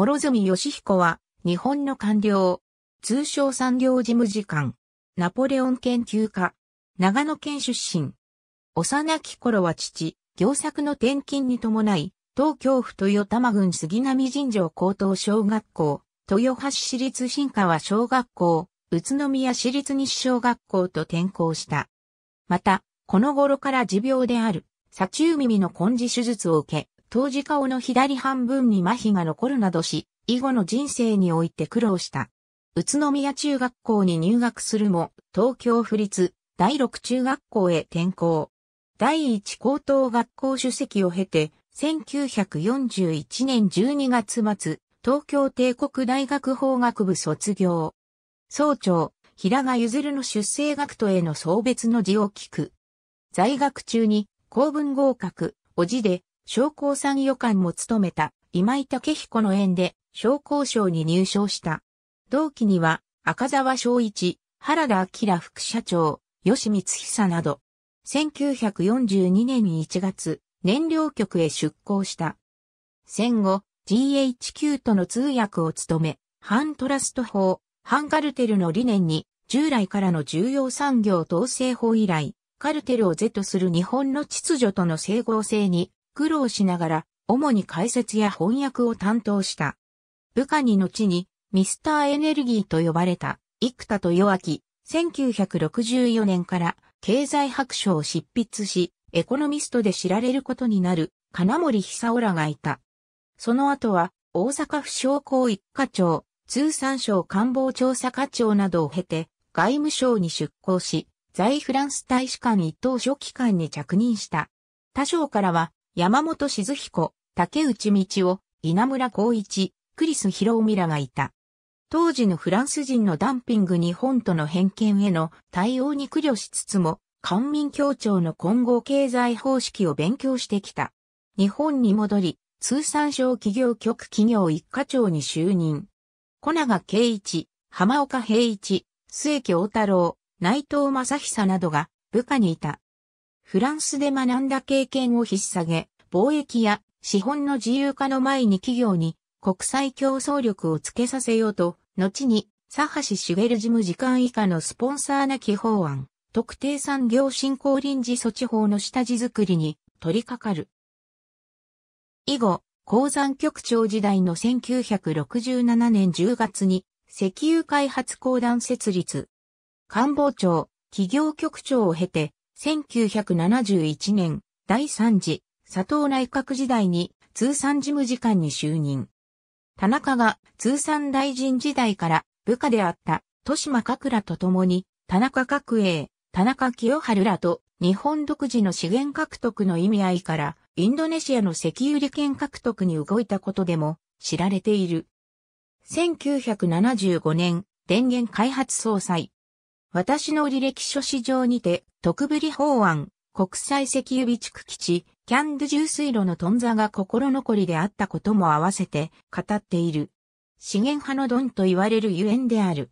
諸富義彦は、日本の官僚、通称三両事務次官、ナポレオン研究家、長野県出身。幼き頃は父、行作の転勤に伴い、東京府豊玉郡杉並尋常高等小学校、豊橋市立新川小学校、宇都宮市立西小学校と転校した。また、この頃から持病である、左中耳の根治手術を受け、当時顔の左半分に麻痺が残るなどし、以後の人生において苦労した。宇都宮中学校に入学するも、東京府立第6中学校へ転校。第1高等学校主席を経て、1941年12月末、東京帝国大学法学部卒業。総長、平賀譲の出生学徒への送別の辞を聞く。在学中に、公文合格、叔父で、商工参与官も務めた、今井武彦の縁で、商工省に入省した。同期には、赤沢昭一、原田明副社長、吉光久など、1942年1月、燃料局へ出向した。戦後、GHQ との通訳を務め、反トラスト法、反カルテルの理念に、従来からの重要産業統制法以来、カルテルを是とする日本の秩序との整合性に、苦労しながら、主に解説や翻訳を担当した。部下に後に、ミスターエネルギーと呼ばれた、生田豊明、1964年から、経済白書を執筆し、エコノミストで知られることになる、金森久夫らがいた。その後は、大阪府商工一課長、通産省官房調査課長などを経て、外務省に出向し、在フランス大使館一等書記官に着任した。他省からは、山本静彦、竹内道夫、稲村光一、クリス・ヒロオミらがいた。当時のフランス人のダンピング日本との偏見への対応に苦慮しつつも、官民協調の混合経済方式を勉強してきた。日本に戻り、通産省企業局企業一課長に就任。小永慶一、浜岡平一、末木雄太郎、内藤正久などが部下にいた。フランスで学んだ経験を引っ提げ、貿易や資本の自由化の前に企業に国際競争力をつけさせようと、後に、佐橋茂事務次官以下のスポンサーなき法案、特定産業振興臨時措置法の下地作りに取り掛かる。以後、鉱山局長時代の1967年10月に、石油開発公団設立。官房長、企業局長を経て、1971年、第3次、佐藤内閣時代に通産事務次官に就任。田中が通産大臣時代から部下であった豊島角らと共に、田中角栄、田中清春らと日本独自の資源獲得の意味合いから、インドネシアの石油利権獲得に動いたことでも知られている。1975年、電源開発総裁。私の履歴書史上にて、特ぶり法案、国際石油備蓄基地、キャンドゥ重水路のトンザが心残りであったことも合わせて語っている。資源派のドンと言われるゆえんである。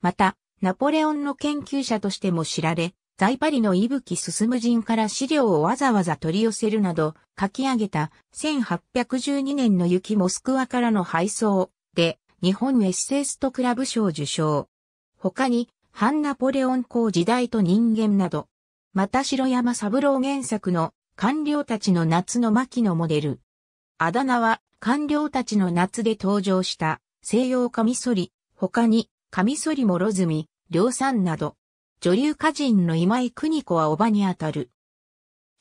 また、ナポレオンの研究者としても知られ、在パリの伊吹進人から資料をわざわざ取り寄せるなど、書き上げた1812年の雪モスクワからの配送で、日本エッセイストクラブ賞受賞。他に、反ナポレオン公時代と人間など、また城山三郎原作の官僚たちの夏の巻のモデル。あだ名は官僚たちの夏で登場した西洋カミソリ、他にカミソリ諸住、良山など、女流歌人の今井邦子は叔母にあたる。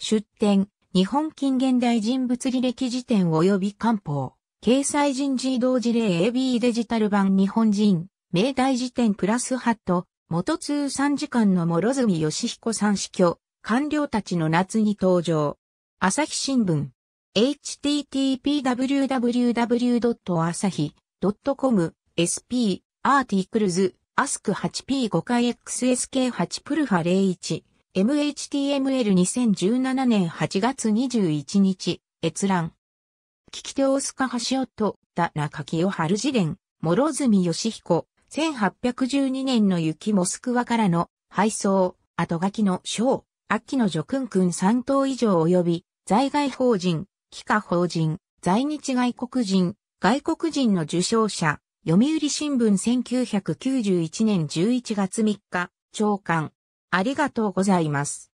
出典、日本近現代人物履歴辞典及び官報、掲載人事異動事例 AB デジタル版日本人、明大辞典プラスハット、元通産次官の諸富義彦さん死去、官僚たちの夏に登場。朝日新聞。http://www.asahi.com SP Articles Ask 8P5XSK8Pulpha01 MHTML2017 年8月21日閲覧。聞き手大塚橋夫田中清春自伝諸富義彦1812年の雪モスクワからの配送、後書きの章、秋の叙勲勲3等以上及び、在外邦人、帰化邦人、在日外国人、外国人の受賞者、読売新聞1991年11月3日、朝刊。ありがとうございます。